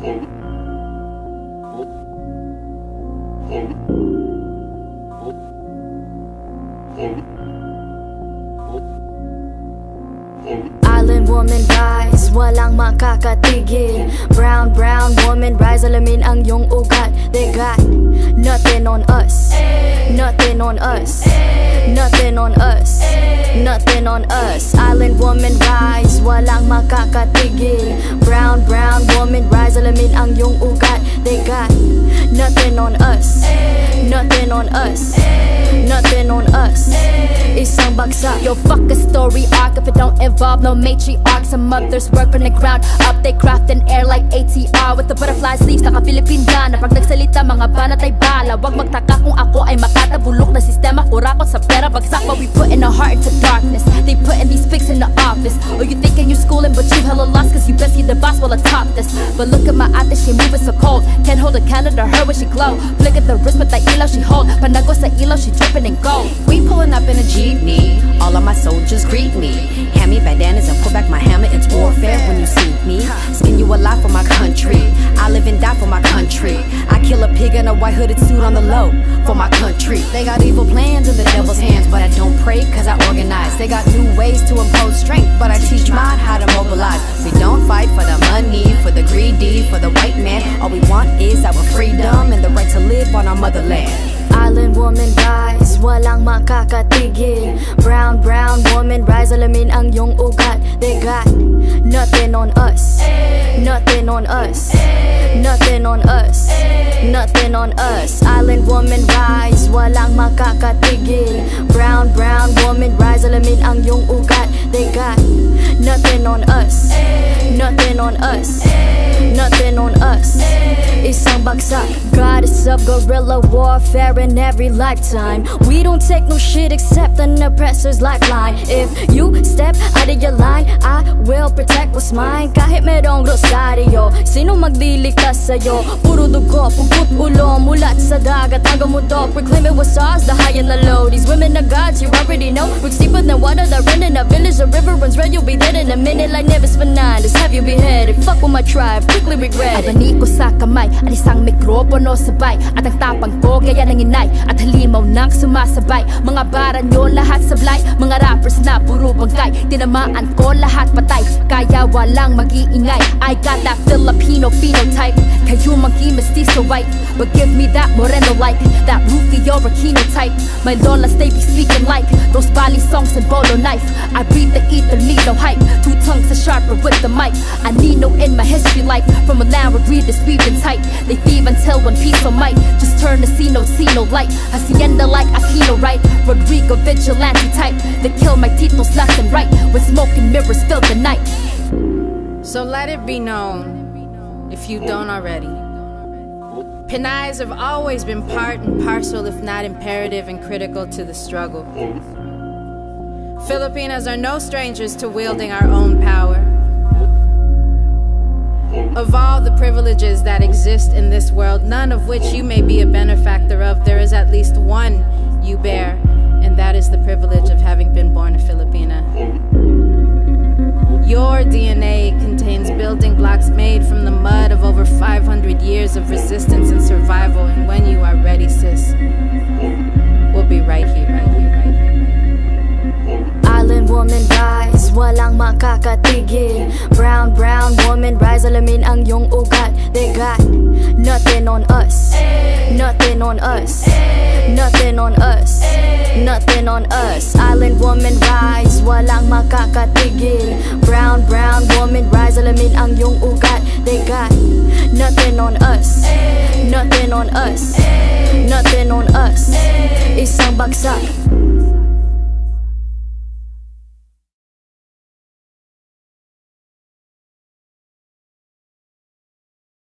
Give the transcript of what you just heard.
Island woman rise, walang makakatigil. Brown, brown woman rise, alamin ang iyong ugat. They got nothing on us, nothing on us, nothing on us, nothing on us. Island woman rise, walang makakatigil. Brown, brown woman rise, alamin ang iyong ugat. They got nothing on us, nothing on us, nothing on us. Isang bagsak. Yo, fuck a story arc if it don't involve no matriarch. Some others work from the ground up, they craft and air like ATR. With the butterfly sleeves, naka-Filipindana. Pag nagsalita, mga banat ay bala. Huwag magtaka kung ako ay makatabulok na sistema. Kurakot sa pera, bagsak. But we putting our heart into darkness. They putting these pigs in the office. Oh, you thinking you schooling, but you hella lost, cause you best get the boss while I top this. But look at my ate, she moving so cold. Can't hold a candle to her when she glow. Flick at the wrist with that ilaw she hold. Panago sa ilaw, she dripping in gold. We pulling up in a jeepney, all of my soldiers greet me. Hand me bandanas and pull back my hammer, it's warfare when you see me. Skin you alive for my country, I live and die for my country. I kill a pig in a white hooded suit on the low, for my country. They got evil plans in the devil's hands, but I don't pray cause I organize. They got new ways to impose strength, but I teach mine how to mobilize. We don't fight for the money, for the greedy, for the white man. All we want is our freedom and the right to live on our motherland. Island woman rise, walang makakatigil. Brown, brown woman rise, alamin ang iyong ugat. They got nothing on us, nothing on us, nothing on us, nothing on us. Island woman rise, walang makakatigil. Brown, brown woman rise, alamin ang iyong ugat. They got nothing on us, nothing on us, nothing on us. Isang bagsak. Goddess of guerrilla warfare in every lifetime. We don't take no shit except an oppressor's lifeline. If you step out of your line, I will protect what's mine. Kahit merong rosaryo, sino magliligtas sa'yo? Puro dugo, pugot ulo, mulat sa dagat hanggang mundo. Proclaiming what's ours, the high and the low. These women are gods, you already know. Roots deeper than water that run in a village. The river runs red, you'll be dead in a minute. Like Nevis Fernandez, have you beheaded? Fuck with my tribe, quickly regret it. Abaniko sa kamay, at isang mikropono sabay. At ang tapang ko, gaya ng inay, at halimaw nang sumasabay. Mga bara nyo lahat sablay, mga rappers na puro bangkay. Tinamaan ko lahat patay, kaya walang mag-iingay. I got that Filipino phenotype, kayo mangi mestizo white, but give me that moreno like, that Rufio Aquino type. My lolas they be speaking like those Bali songs and bolo knife. I breathe the ether, need no hype, two tongues are sharper with the mic. I need no in my history life, from a land where greed is weaving tight. They thieve until one piece of might, just turn to see no tea, no light. Hacienda like Aquino, right? Rodrigo vigilante type, they kill my titles left and right. When smoke and mirrors fill the night. So let it be known, if you don't already, Pinayas have always been part and parcel, if not imperative and critical to the struggle. Filipinas are no strangers to wielding our own power. Of all the privileges that exist in this world, none of which you may be a benefactor of, there is at least one you bear, and that is the privilege of having been born a Filipina. Your DNA contains building blocks made from the mud of over 500 years of resistance and survival, and when you are ready, sis, we'll be right here, right here, right here. Island woman rise, walang makakatigil. Brown, brown woman rise, alamin ang iyong ugat. They got nothing on us, nothing on us, nothing on us, nothing on us. Island woman rise, walang makakatigil. Brown, brown woman rise, alamin ang iyong ugat. They got nothing on us, nothing on us, nothing on us. Isang bagsak.